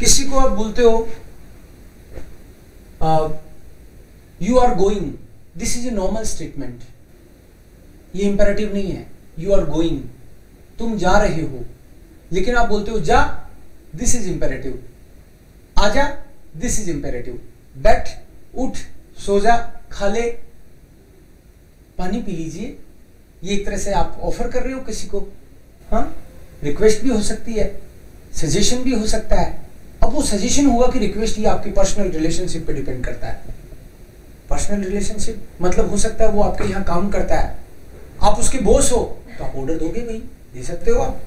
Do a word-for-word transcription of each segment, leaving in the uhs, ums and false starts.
किसी को आप बोलते हो you are going, this is a normal statement, ये इंपेरेटिव नहीं है। यू आर गोइंग, तुम जा रहे हो, लेकिन आप बोलते हो जा, दिस इज इंपेरेटिव, आजा, दिस इज इंपेरेटिव, बैठ, उठ, सो जा, खा ले, पानी पी लीजिए, ये एक तरह से आप ऑफर कर रहे हो किसी को। हाँ, रिक्वेस्ट भी हो सकती है, सजेशन भी हो सकता है। अब वो सजेशन होगा कि रिक्वेस्ट, ये आपकी पर्सनल रिलेशनशिप पे डिपेंड करता है। पर्सनल रिलेशनशिप मतलब हो सकता है वो आपके यहाँ काम करता है, आप उसके बॉस हो तो आप ऑर्डर दोगे, भाई दे सकते हो आप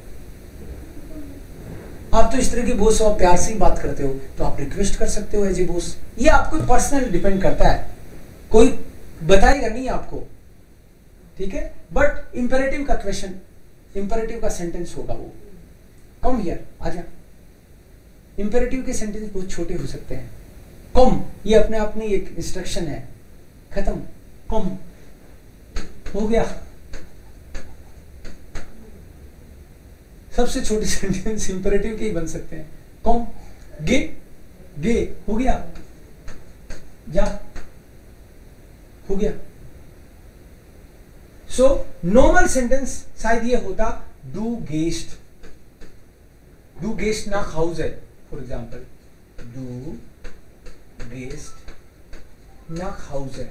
आप तो इस तरह के बॉस हो, आप प्यार से ही बात करते हो तो आप रिक्वेस्ट कर सकते हो एज ए बॉस। ये आपको पर्सनल डिपेंड करता है, कोई बताएगा नहीं आपको, ठीक है। बट इंपेरेटिव का क्वेश्चन, इंपेरेटिव का सेंटेंस होगा वो, कम हियर, आजा। इंपेरेटिव के सेंटेंस बहुत छोटे हो सकते हैं, कम ये अपने आप में एक इंस्ट्रक्शन है, खत्म, कम हो गया। सबसे छोटे सेंटेंस इंपेरेटिव के ही बन सकते हैं, कम, गे, गे, हो गया, जा, हो गया। सो नॉर्मल सेंटेंस शायद ये होता डू गेस्ट, डू गेस्ट ना हाउस है, फॉर एग्जाम्पल डू गेस्ट नाक हाउस है,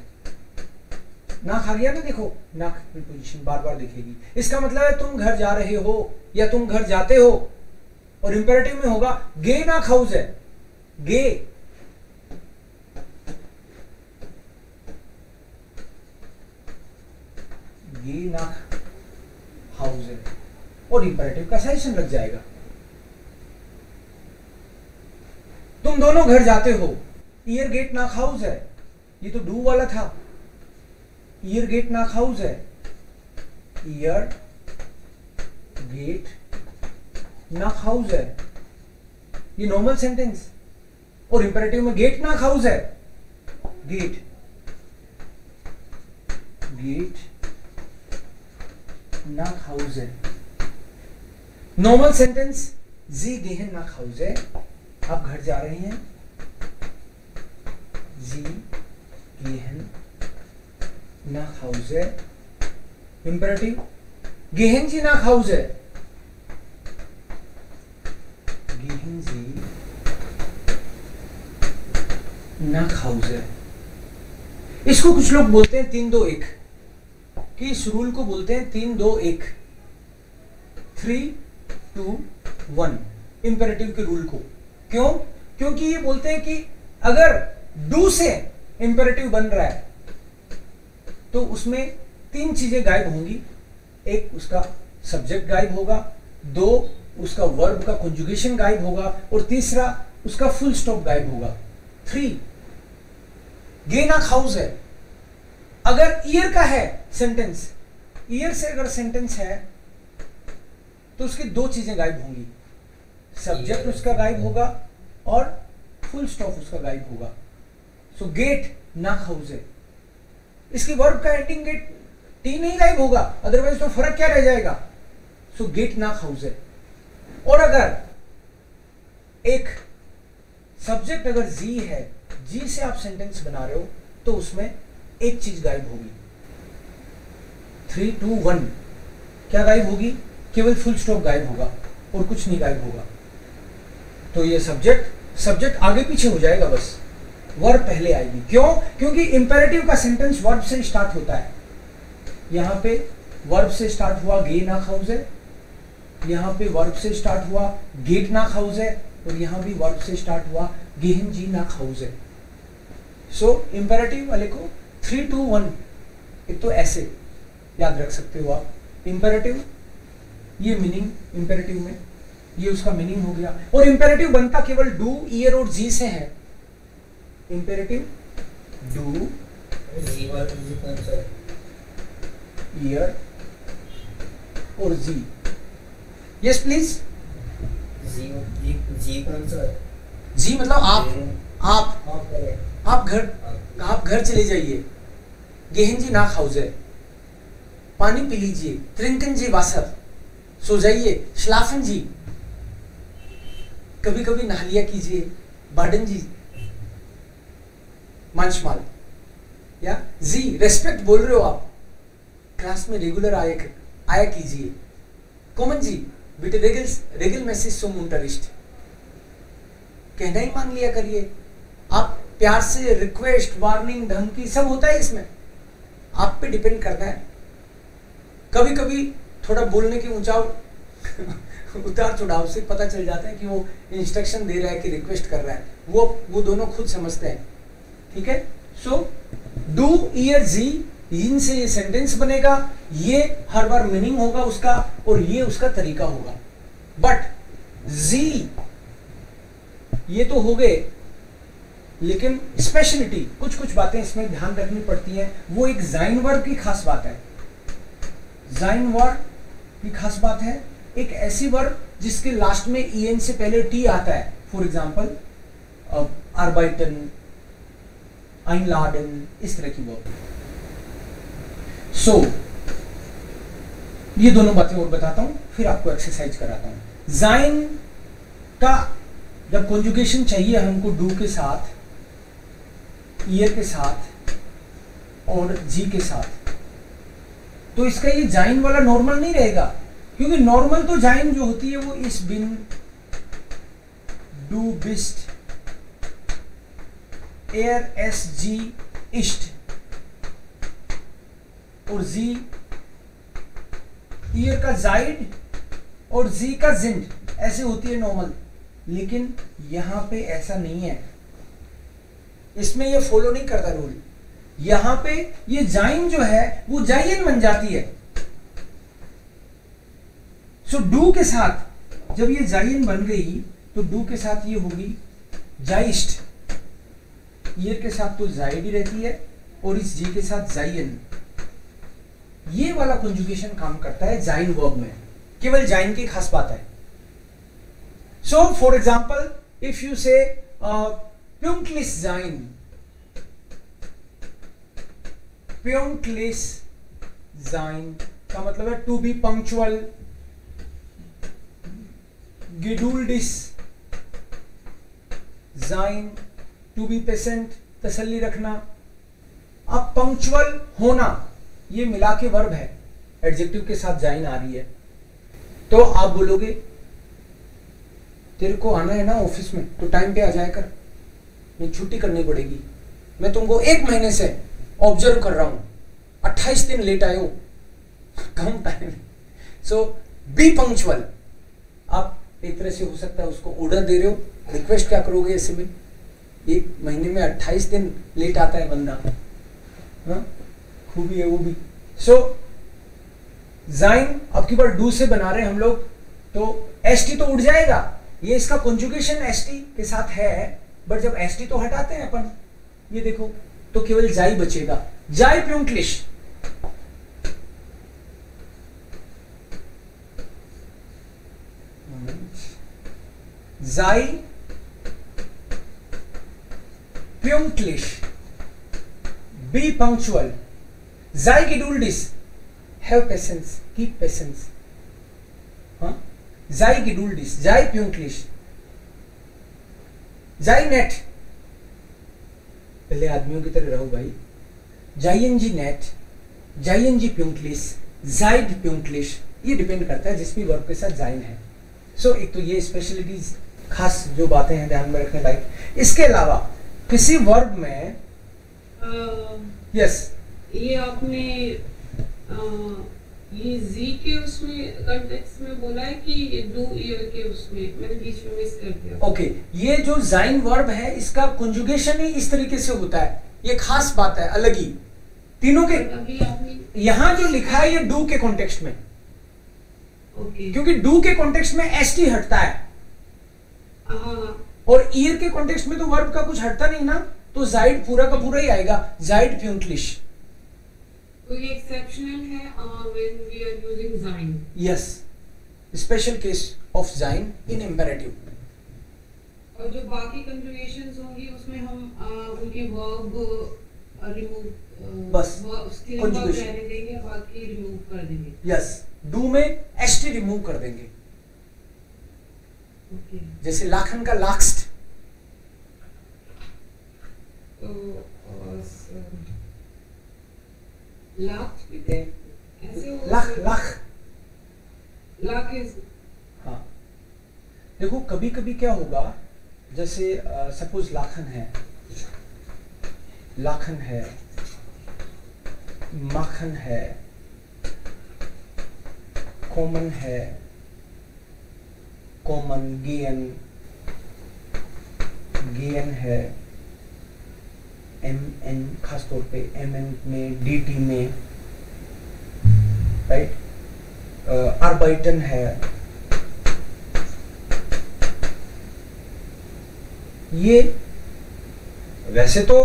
नाक आ गया ना, देखो नाक की पोजीशन बार बार दिखेगी, इसका मतलब है तुम घर जा रहे हो या तुम घर जाते हो। और इंपेरेटिव में होगा गे नाक हाउस है, गे, गे नाक हाउस है, और इंपेरेटिव का सजेशन लग जाएगा, तुम दोनों घर जाते हो, ईयर गेट नाक हाउस है, ये तो डू वाला था, ईयर गेट नाक हाउस है, ईयर गेट नाक हाउस है, ये नॉर्मल सेंटेंस। और इंपेरेटिव में गेट नाक हाउस है, गेट, गेट नाक हाउस है, नॉर्मल सेंटेंस जी गेहन नाक हाउस है, आप घर जा रहे हैं, जी गेहन नाक हाउस है, इंपेरेटिव गेहन जी नाक हाउस है, गेहन जी नाक हाउस है। इसको कुछ लोग बोलते हैं तीन दो एक, कि इस रूल को बोलते हैं तीन दो एक, थ्री टू वन, इंपेरेटिव के रूल को। क्यों? क्योंकि ये बोलते हैं कि अगर डू से इंपेरेटिव बन रहा है तो उसमें तीन चीजें गायब होंगी, एक उसका सब्जेक्ट गायब होगा, दो उसका वर्ब का कंजुगेशन गायब होगा, और तीसरा उसका फुल स्टॉप गायब होगा। थ्री गे नाक हाउस है, अगर ईयर का है सेंटेंस, ईयर से अगर सेंटेंस है तो उसकी दो चीजें गायब होंगी, सब्जेक्ट उसका गायब होगा और फुल स्टॉप उसका गायब होगा। सो गेट नाक हाउस है, इसकी वर्ब का एंडिंग गेट टी नहीं गायब होगा, अदरवाइज तो फर्क क्या रह जाएगा। सो गेट नाक हाउस है। और अगर एक सब्जेक्ट अगर जी है, जी से आप सेंटेंस बना रहे हो तो उसमें एक चीज गायब होगी, थ्री टू वन, क्या गायब होगी? केवल फुल स्टॉप गायब होगा और कुछ नहीं गायब होगा। तो ये सब्जेक्ट सब्जेक्ट आगे पीछे हो जाएगा, बस वर्ब पहले आएगी। क्यों? क्योंकि इंपेरेटिव का सेंटेंस वर्ब से स्टार्ट होता है, यहाँ पे वर्ब से स्टार्ट हुआ गे नाक हाउस है, यहाँ पे वर्ब से स्टार्ट हुआ गेट नाक हाउस है, और यहाँ भी वर्ब से स्टार्ट हुआ गेहन जी नाक हाउस है। सो इंपेरेटिव वाले को थ्री टू वन, एक तो ऐसे याद रख सकते हो आप। इंपेरेटिव, ये मीनिंग इंपेरेटिव में, ये उसका मीनिंग हो गया। और इंपेरेटिव बनता केवल डू, ईयर और जी से है। इंपेरेटिव डू ईयर और जी। Yes please. जी जी मतलब आप आप आप घर आप घर चले जाइए, गेहन जी नाक हाउस है, पानी पी लीजिए, त्रिंकन जी वासर, सो जाइए, श्लाफन जी, कभी कभी नालिया कीजिए बाडन जी मांचमाल या जी रेस्पेक्ट बोल रहे हो आप, क्लास में रेगुलर आया आया कीजिए। कॉमन जी बेटे रेगल रेगल मैसेज सो मुंटरिस्ट, कहना ही मान लिया करिए आप, प्यार से रिक्वेस्ट वार्निंग धमकी सब होता है इसमें, आप पे डिपेंड करता है। कभी कभी थोड़ा बोलने की ऊंचाव उतार चढ़ाव से पता चल जाता है कि वो इंस्ट्रक्शन दे रहा है कि रिक्वेस्ट कर रहा है, वो वो दोनों खुद समझते हैं, ठीक है। सो डू ईयर जी, इनसे ये सेंटेंस बनेगा, ये हर बार मीनिंग होगा उसका और ये उसका तरीका होगा। बट जी ये तो हो गए, लेकिन स्पेशलिटी कुछ कुछ बातें इसमें ध्यान रखनी पड़ती हैं, वो एक जाइन वर्ब की खास बात है, जाइन वर्ब की खास बात है। एक ऐसी वर्ब जिसके लास्ट में ई एन से पहले टी आता है, फॉर एग्जाम्पल आर्बाइटन, आइनलाडन, इस तरह की वर्ब। सो so, ये दोनों बातें और बताता हूं फिर आपको एक्सरसाइज कराता हूं। जाइन का जब कॉन्जुगेशन चाहिए हमको डू के साथ, ईयर के साथ और जी के साथ, तो इसका ये जाइन वाला नॉर्मल नहीं रहेगा, क्योंकि नॉर्मल तो जाइन जो होती है वो इस बिन, डू बिस्ट, एयर एस जी इस्ट, और जी ईयर का जाइड और जी का जिंड, ऐसे होती है नॉर्मल। लेकिन यहां पे ऐसा नहीं है, इसमें ये फॉलो नहीं करता रूल। यहां पे ये जाइन जो है वो जाइन बन जाती है। सो डू के साथ जब ये जाइन बन गई तो डू के साथ ये होगी जाइस्ट, ईयर के साथ तो जाइड ही रहती है और इस जी के साथ जाइन। ये वाला कंजुगेशन काम करता है जाइन वर्ब में, केवल जाइन की खास बात है। So, for example, if you say uh, pünktlich sein, pünktlich sein का मतलब है to be punctual, geduldig sein, to be patient, तसल्ली रखना। अब punctual होना ये मिला के वर्ब है, एडजेक्टिव के साथ जाइन आ रही है। तो आप बोलोगे तेरे को आना है ना ऑफिस में तो टाइम पे आ जाया कर, नहीं छुट्टी करनी पड़ेगी, मैं तुमको एक महीने से ऑब्जर्व कर रहा हूँ, अट्ठाईस दिन लेट आए हो, come time. So be punctual, आप एक तरह से हो सकता है उसको ऑर्डर दे रहे हो, रिक्वेस्ट क्या करोगे ऐसे में, एक महीने में अट्ठाईस दिन लेट आता है बंदा, हाँ खूबी है वो भी। सो जाइन आपकी बार डू से बना रहे हम लोग, तो एस टी तो उड़ जाएगा, ये इसका कंजुगेशन एस टी के साथ है, बट जब एस टी तो हटाते हैं अपन, ये देखो तो केवल जाई बचेगा, जाई प्यूंक्लिश। जाई प्यूंक्लिश, बी पंक्चुअल, जाई गेडुल्डिस, हैव पेशेंस, कीप पेशेंस, हाँ जाई गेडुल्डिस, जाई प्यूंक्लिश, जाई नेट, पहले आदमियों की तरह रहो भाई, जाइन जी नेट, जाइन जी प्यूंक्लिश, जाइड प्यूंक्लिश, ये डिपेंड करता है जिस भी वर्ब के साथ जाइन है। सो so, एक तो ये स्पेशलिटीज खास जो बातें हैं ध्यान में रखने लायक। इसके अलावा किसी वर्ब में यस uh, yes. ये आपने uh, ये जी के उसमें कंटेक्स्ट में बोला है कि ये डू ईयर के उसमें, मैंने बीच में मिस कर दिया। ओके okay, ये जो जाइन वर्ब है इसका कंजुगेशन ही इस तरीके से होता है, ये खास बात है अलग ही तीनों के। अभी आपने यहाँ जो लिखा है ये डू के कॉन्टेक्स्ट में, okay. क्योंकि डू के कॉन्टेक्स्ट में एस टी हटता है, हाँ। और ईयर के कॉन्टेक्स्ट में तो वर्ब का कुछ हटता नहीं ना, तो जाइड पूरा का पूरा ही आएगा, जाइड प्यूंक्लिश। तो ये एक्सेप्शनल है व्हेन वी आर यूजिंग जाइन, यस स्पेशल केस ऑफ जाइन इन इंपेरेटिव। और जो बाकी कंजुगेशंस होंगी उसमें हम uh, उनके वर्ब रिमूव, बस उसके बाद रहने देंगे, बाकी रिमूव कर देंगे। Yes yes. डू में एसटी रिमूव कर देंगे, okay. जैसे लाखन का लाक्स्ट लाख लाख लाख हाँ। देखो कभी कभी क्या होगा, जैसे सपोज लाखन है, लाखन है, माखन है, कॉमन है, कॉमन गेन, गेन है, एम एन, खास तौर पे एम एन में, डी टी में, राइट, आर्बाइटन है। ये वैसे तो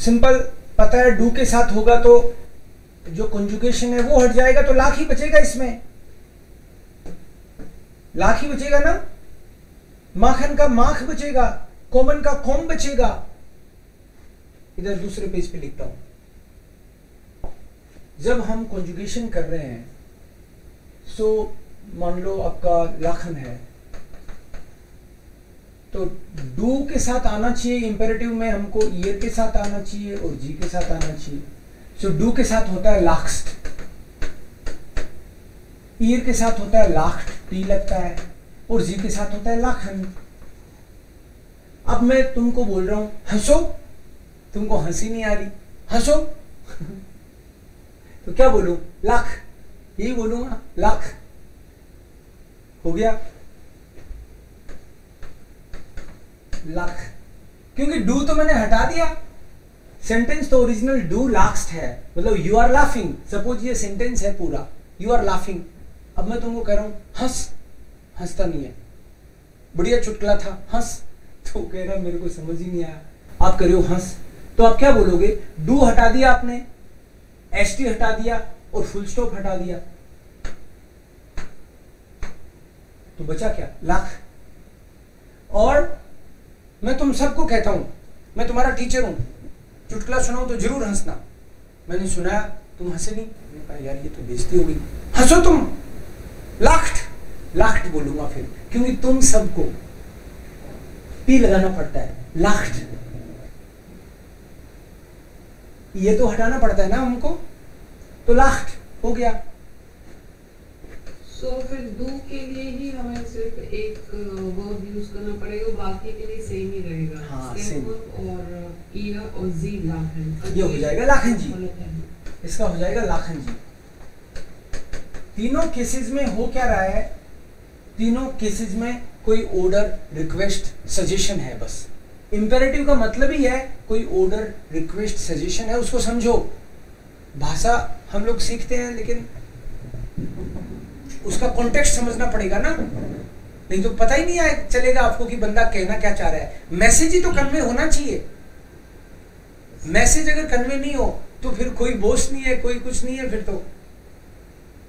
सिंपल पता है, डू के साथ होगा तो जो कंजुगेशन है वो हट जाएगा तो लाख ही बचेगा, इसमें लाख ही बचेगा ना। माखन का माख बचेगा, कॉमन का कॉम बचेगा। इधर दूसरे पेज पे लिखता हूं, जब हम कंजुगेशन कर रहे हैं, सो मान लो आपका लाखन है तो डू के साथ आना चाहिए, इंपेरेटिव में हमको ईयर के साथ आना चाहिए और जी के साथ आना चाहिए। सो डू के साथ होता है लाख्ट, ईयर के साथ होता है लाख्ट, टी लगता है, और जी के साथ होता है लाखन। अब मैं तुमको बोल रहा हूं हंसो, तुमको हंसी नहीं आ रही, हंसो तो क्या बोलूं? लाख, यही बोलूंगा, लाख हो गया लाख, क्योंकि डू तो मैंने हटा दिया। सेंटेंस तो ओरिजिनल डू लास्ट है, मतलब यू आर लाफिंग, सपोज ये सेंटेंस है पूरा, यू आर लाफिंग। अब मैं तुमको कह रहा हूं हंस, हंसता नहीं है, बढ़िया चुटकुला था हंस, तो कह रहा मेरे को समझ ही नहीं आया, आप कह रहे हो हंस, तो आप क्या बोलोगे? डू हटा दिया आपने, एस टी हटा दिया और फुल स्टॉप हटा दिया, तो बचा क्या? लाख। और मैं तुम सबको कहता हूं, मैं तुम्हारा टीचर हूं, चुटकुला सुनाऊं तो जरूर हंसना। मैंने सुनाया, तुम हंसे नहीं, मैंने कहा यार ये तो बेइज्जती हो गई, हंसो तुम, लाख्ट लाख्ट बोलूंगा फिर, क्योंकि तुम सबको टी लगाना पड़ता है, लाख्ट, ये तो हटाना पड़ता है ना हमको, तो लाख्ट हो गया। तो so, फिर डू के लिए ही हमें सिर्फ एक वर्ड यूज करना पड़ेगा, बाकी के लिए सेम ही रहेगा। हाँ, सेम और ईयर और जी लाखन, ये हो जाएगा लाखन जी, इसका हो जाएगा लाखन जी। तीनों केसेस में हो क्या रहा है? तीनों केसेस में कोई ऑर्डर, रिक्वेस्ट, सजेशन है, बस। इंपेरेटिव का मतलब ही है कोई ऑर्डर, रिक्वेस्ट, सजेशन है, उसको समझो। भाषा हम लोग सीखते हैं लेकिन उसका कॉन्टेक्स्ट समझना पड़ेगा ना, नहीं तो पता ही नहीं आए चलेगा आपको कि बंदा कहना क्या चाह रहा है। मैसेज ही तो कन्वे होना चाहिए, मैसेज अगर कन्वे नहीं हो तो फिर कोई बोस नहीं है, कोई कुछ नहीं है, फिर तो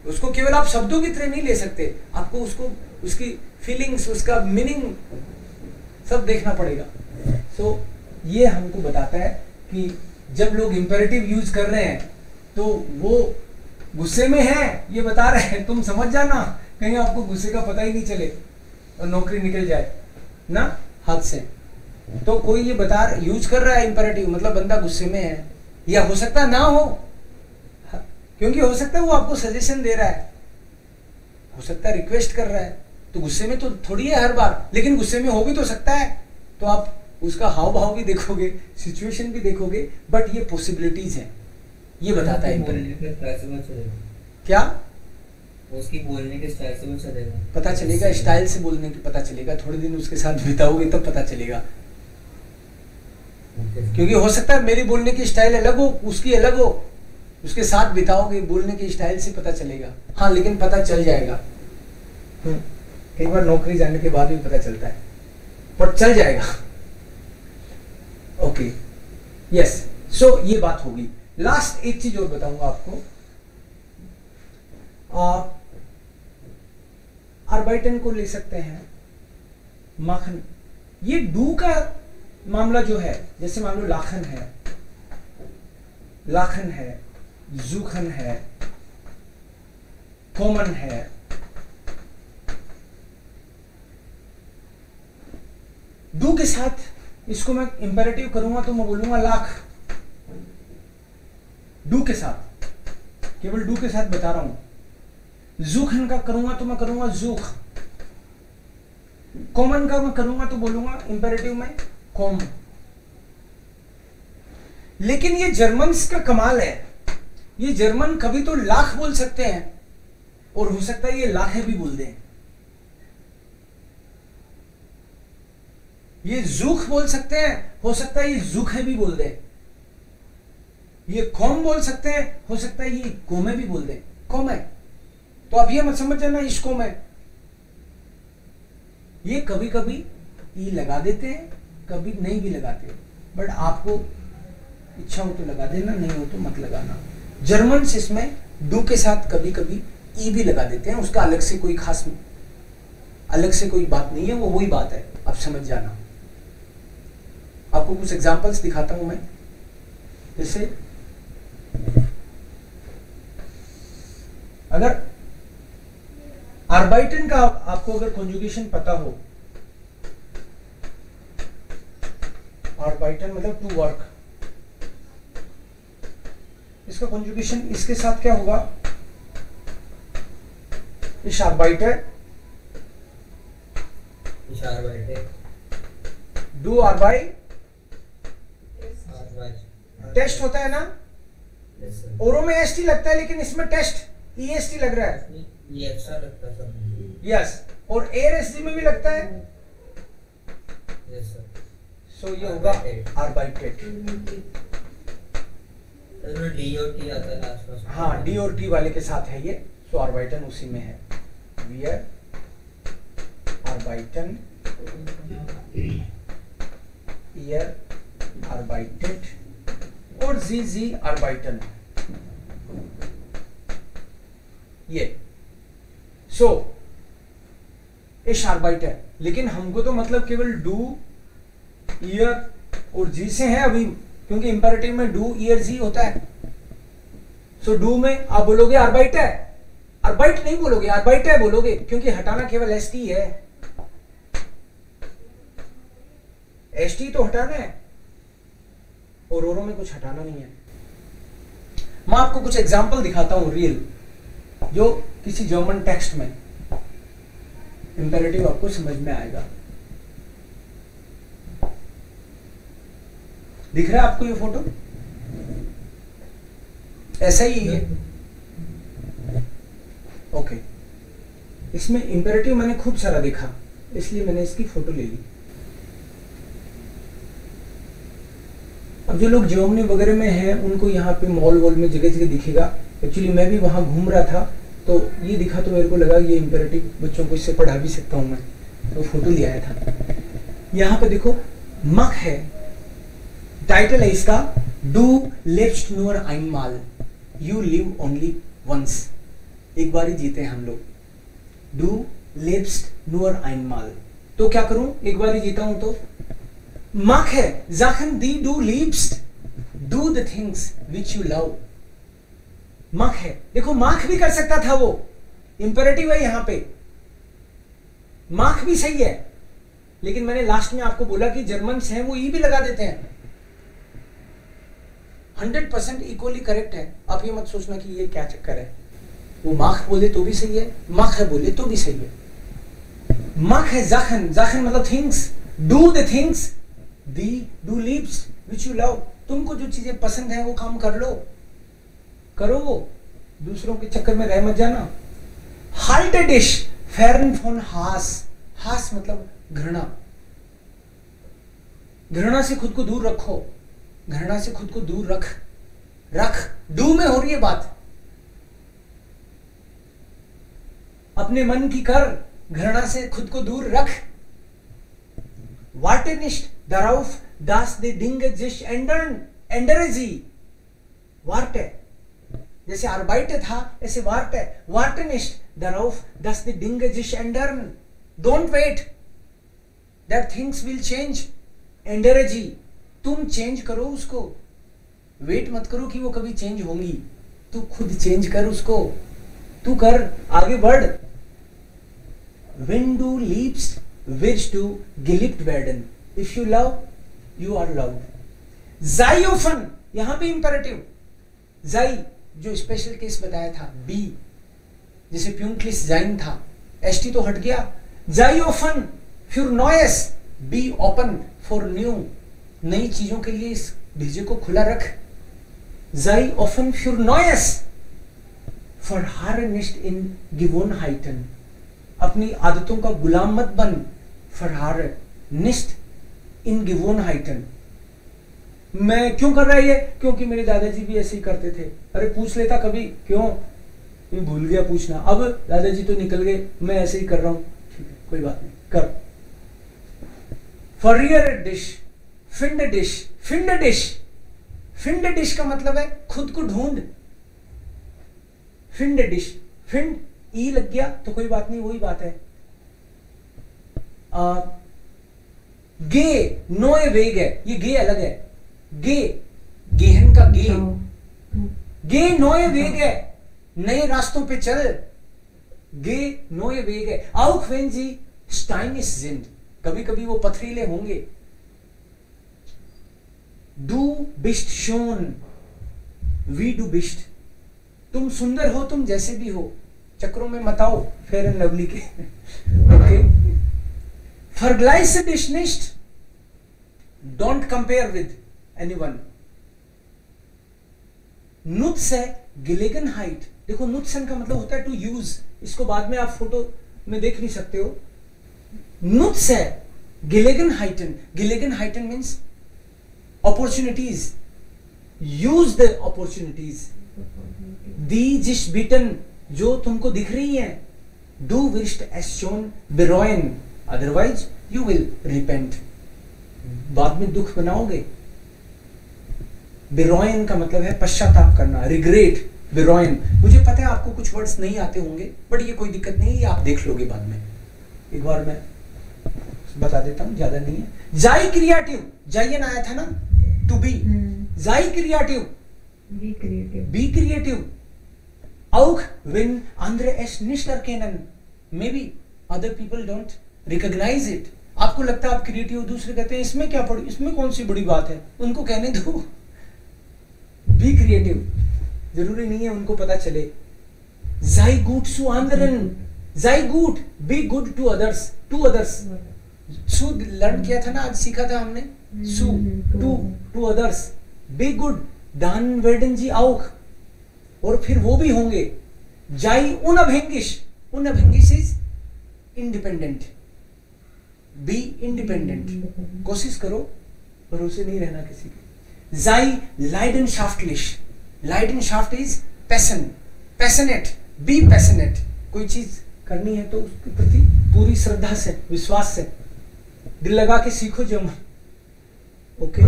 उसको केवल आप शब्दों की तरह नहीं ले सकते, आपको उसको, उसकी फीलिंग्स, उसका मीनिंग सब देखना पड़ेगा। सो so, ये हमको बताता है कि जब लोग इंपेरेटिव यूज कर रहे हैं तो वो गुस्से में है, ये बता रहे हैं, तुम समझ जाना, कहीं आपको गुस्से का पता ही नहीं चले और नौकरी निकल जाए ना हाथ से। तो कोई ये बता यूज कर रहा है इंपेरेटिव, मतलब बंदा गुस्से में है, या हो सकता ना हो, क्योंकि हो सकता है वो आपको सजेशन दे रहा है, हो सकता है रिक्वेस्ट कर रहा है, तो गुस्से में तो थोड़ी है हर बार, लेकिन गुस्से में हो भी तो सकता है, तो आप उसका हाव भाव भी देखोगे, सिचुएशन भी देखोगे, बट ये पॉसिबिलिटीज हैं, ये बताता है इंपेरेटिव। क्या उसकी बोलने के स्टाइल से पता चलेगा, पता चलेगा स्टाइल से बोलने के पता चलेगा, थोड़े दिन उसके साथ बिताओगे तब पता चलेगा, क्योंकि हो सकता है मेरी बोलने की स्टाइल अलग हो, उसकी अलग हो, उसके साथ बिताओगे, बोलने की स्टाइल से पता चलेगा। हाँ, लेकिन पता चल जाएगा, कई बार नौकरी जाने के बाद भी पता चलता है, पर चल जाएगा। ओके, यस, सो ये बात होगी। लास्ट एक चीज और बताऊंगा आपको, आप आर्बाइटन को ले सकते हैं, माखन, ये डू का मामला जो है, जैसे मान लो लाखन है, लाखन है, जूखन है, कॉमन है, डू के साथ इसको मैं इंपेरेटिव करूंगा तो मैं बोलूंगा लाख। डू के साथ, केवल डू के साथ बता रहा हूं। जुखन का करूंगा तो मैं करूंगा जुख। कॉमन का मैं करूंगा तो बोलूंगा इंपेरेटिव में कॉम। लेकिन ये जर्मन्स का कमाल है, ये जर्मन कभी तो लाख बोल सकते हैं और हो सकता है ये लाखें भी बोल दें, ये जुख बोल सकते हैं, हो सकता है ये जुखे भी बोल दें, ये कौम बोल सकते हैं, हो सकता है ये कौमे भी बोल दें। कौम है तो अब ये मत समझ जाना इसको मैं, ये कभी कभी ई लगा देते हैं, कभी नहीं भी लगाते, बट आपको इच्छा हो तो लगा देना, नहीं हो तो मत लगाना। जर्मन इसमें डू के साथ कभी कभी ई भी लगा देते हैं, उसका अलग से कोई खास अलग से कोई बात नहीं है, वो वही बात है, आप समझ जाना। आपको कुछ एग्जाम्पल्स दिखाता हूं मैं। जैसे अगर आर्बाइटन का आप, आपको अगर कॉन्जुगेशन पता हो, आर्बाइटन मतलब टू वर्क, इसका कॉन्जुगेशन इसके साथ क्या होगा? इश आर्बाइटर, इश आर्बाइटर, डू आर्बाइट टेस्ट होता है ना, औरों में एस टी लगता है लेकिन इसमें टेस्ट ई एस टी लग रहा है, ये एक्स्ट्रा लगता है सब। यस, और ए आर एस जी में भी लगता है। Yes sir. सो ये होगा आर्बाइट्रेट। तो डी और टी आता है लास्ट में। हाँ, डी और टी वाले के साथ है ये, सो आर्बाइटन उसी में है। वी आर आर्बाइटन, ईयर आर्बाइटेट और जी जी आर्बाइटन ये। सो ए शार्बाइट है, लेकिन हमको तो मतलब केवल डू ईयर और जी से है अभी, क्योंकि इंपेरेटिव में डू ईयर जी होता है। सो so, डू में आप बोलोगे आर्बाइट है, आर्बाइट नहीं बोलोगे, आर्बाइट है बोलोगे, क्योंकि हटाना केवल एस टी है, एस टी तो हटाना है और औरों में कुछ हटाना नहीं है। मैं आपको कुछ एग्जाम्पल दिखाता हूं रियल, जो किसी जर्मन टेक्स्ट में इंपेरेटिव आपको समझ में आएगा। दिख रहा है आपको ये फोटो? ऐसा ही है ओके। इसमें इंपेरेटिव मैंने खूब सारा देखा, इसलिए मैंने इसकी फोटो ले ली। अब जो लोग जर्मनी वगैरह में हैं उनको यहाँ पे मॉल वॉल में जगह जगह दिखेगा। एक्चुअली मैं भी वहां घूम रहा था तो ये दिखा, तो मेरे को लगा ये इंपेरेटिव बच्चों को इससे पढ़ा भी सकता हूं मैं, तो फोटो ले आया था। यहाँ पे देखो मक है, टाइटल है इसका डू लिब्स्ट नूर आइनमाल, यू लिव ओनली वंस, एक बार ही जीते हैं हम लोग। डू लिब्स्ट नूर आइनमाल, तो क्या करूं, एक बार ही जीता हूं तो मक है। जाखन दी डू लिब्स्ट, do the things which you love, माख है। देखो माख भी कर सकता था वो, इंपेरेटिव है यहां पे, माख भी सही है, लेकिन मैंने लास्ट में आपको बोला कि जर्मन्स हैं वो ई भी लगा देते हैं। हंड्रेड परसेंट इक्वली करेक्ट है, आप ये मत सोचना कि ये क्या चक्कर है, वो माख बोले तो भी सही है, माख है बोले तो भी सही है। माख है जाखन, जाखन मतलब थिंग्स, डू द थिंग्स दी डू लिव्स विच यू लव, तुमको जो चीजें पसंद है वो काम कर लो, करो, वो दूसरों के चक्कर में रह मत जाना। हाल्टेडिश फेरन फोन हास, हास मतलब घृणा, घृणा से खुद को दूर रखो, घृणा से खुद को दूर रख रख डू में हो रही है बात, अपने मन की कर, घृणा से खुद को दूर रख। वार्टेनिस्ट दराउफ दास दे डिंग जिश एंडर्न एंडरेजी, वार्टे जैसे आर्बाइट था ऐसे वार्ट है। वार्टनिस्ट दराउफ दस द डिंग जिश एंडर्न, don't wait that things will change, एंडरेजी तुम चेंज करो उसको, वेट मत करो कि वो कभी चेंज होंगी, तू खुद चेंज कर उसको, तू कर, आगे बढ़। विन डू लीप्स विच टू गिलिप्ट वेडन, if you love you are loved. जाइयोफन, यहां पे इंपेरेटिव, जाई जो स्पेशल केस बताया था बी, जैसे प्यूंक्लिस जाइन था, एसटी तो हट गया। जाइयोफन फ्यूर नॉयस, बी ओपन फॉर न्यू, नई चीजों के लिए इस भेजे को खुला रख। जाई ओपन फ्यूर नॉयस फॉर हार्नेस्ट इन गिवन हाइटन, अपनी आदतों का गुलाम मत बन। फॉर हार्नेस्ट इन गिवन हाइटन, मैं क्यों कर रहा है ये? क्योंकि मेरे दादाजी भी ऐसे ही करते थे। अरे पूछ लेता कभी, क्यों मैं भूल गया पूछना, अब दादाजी तो निकल गए, मैं ऐसे ही कर रहा हूं, ठीक है कोई बात नहीं, कर। फॉर रियर डिश, फिंड डिश, फिंड डिश, फिंड डिश का मतलब है खुद को ढूंढ। फिंड डिश, फिंड ई लग गया तो कोई बात नहीं, वही बात है। आ, गे, नो ए वेग है, ये गे अलग है, गे गेहन का गे, गे नोए वेग है, नए रास्तों पे चल, गे नोए वेग है। आउख वेन जी स्टाइन इस जिंद, कभी कभी वो पथरीले होंगे। डू बिस्ट शोन, वी डू बिस्ट, तुम सुंदर हो तुम जैसे भी हो, चक्रों में मत आओ फेयर एंड लवली के। ओके, फरग्लाइस डिश निस्ट, डोंट कंपेयर विद एनीवन। नुत्स है गिलेगन हाइट, देखो नुत्सन का मतलब होता है टू यूज, इसको बाद में आप फोटो में देख नहीं सकते हो। नुत्स है गिलेगन हाइटन, गिलेगन हाइटन means opportunities, use the opportunities, दी जिस बीटन जो तुमको दिख रही है, डू विस्ट एज शोन बिरोयन अदरवाइज यू विल रिपेंट, बाद में दुख बनाओगे। बिरोयन का मतलब है पश्चाताप करना, रिग्रेट, बिरोयन। मुझे पता है आपको कुछ वर्ड्स नहीं आते होंगे, बट ये कोई दिक्कत नहीं, ये आप देख लोगे बाद में। एक बार मैं बता देता हूं, ज्यादा नहीं है। जाई क्रिएटिव, जाइयन आया था ना टू बी, जाई creative, be creative, be creative. आउख विन आंद्रे एस निस्टर केनन, may be other people don't recognise it, आपको लगता है आप क्रिएटिव हो, दूसरे कहते हैं इसमें क्या पड़ी, इसमें कौन सी बड़ी बात है, उनको कहने दो। बी क्रिएटिव, जरूरी नहीं है उनको पता चले। जाइगूट सु आंदरन, जाइगूट be good to others, to others, सु लर्न किया था ना आज, सीखा था हमने, सु to to others, be good दान वेडन जी आउख, और फिर वो भी होंगे। जाई उन अभेंगिश, उन अभेंगिश इज इंडिपेंडेंट, बी इंडिपेंडेंट, कोशिश करो भरोसे नहीं रहना किसी के। Sei leidenschaftlich, Leidenschaft is passion, passionate, be passionate, कोई चीज करनी है तो उसके प्रति पूरी श्रद्धा से, विश्वास से, दिल लगा के सीखो जमा। ओके,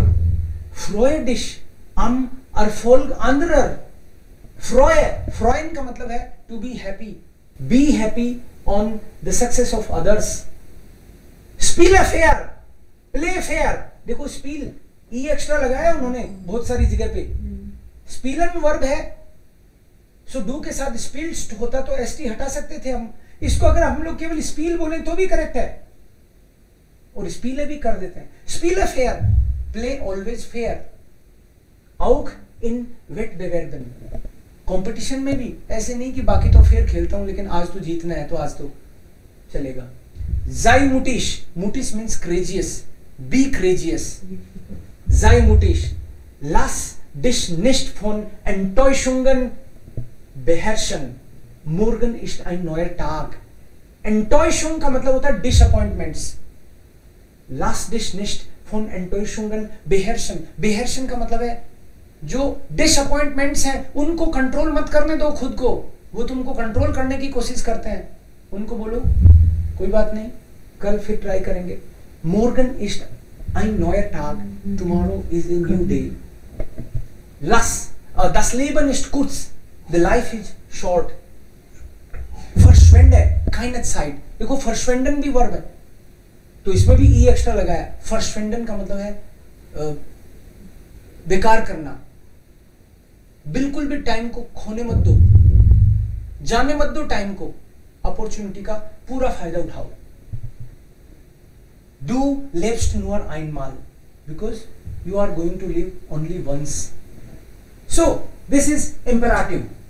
फ्रॉयडिश अम अरफोल्ग अंदरर, फ्रॉय, फ्रॉयन का मतलब है to be happy, be happy on the success of others. स्पील फेयर, प्ले फेयर, देखो स्पील ई एक्स्ट्रा लगाया उन्होंने बहुत सारी जगह पे, स्पीलन वर्ब है, सो डू के साथ स्पील्ड होता तो एसटी हटा सकते थे हम, इसको अगर हम लोग केवल स्पील बोले तो भी करेक्ट है, और स्पीले भी कर देते हैं। स्पील फेयर, प्ले ऑलवेज फेयर, आउट इन वेट बेवेरदन, कंपटीशन में भी ऐसे नहीं कि बाकी तो फेयर खेलता हूं लेकिन आज तो जीतना है तो आज तो चलेगा। जाई मुटिश, मुटिश means courageous, be courageous, Sei mutig, lass dich nicht von Enttäuschungen beherrschen, morgen ist ein neuer Tag। Enttäuschung का मतलब होता है disappointments, lass dich nicht von Enttäuschungen beherrschen, beherrschen का मतलब है जो disappointments हैं उनको कंट्रोल मत करने दो खुद को, वो तुमको कंट्रोल करने की कोशिश करते हैं, उनको बोलो कोई बात नहीं कल फिर ट्राई करेंगे। morgen ist ein neuer Tag, tomorrow is a new day। Lass, uh, das Leben ist kurz, the life is short। Verschwende keine Zeit, देखो verschwenden भी वर्ब है तो इसमें भी ई एक्स्ट्रा लगाया। verschwenden का मतलब है uh, बेकार करना, बिल्कुल भी टाइम को खोने मत दो, जाने मत दो टाइम को, अपॉर्चुनिटी का पूरा फायदा उठाओ। Do lebst nur einmal, because you are going to live only once. So this is imperative.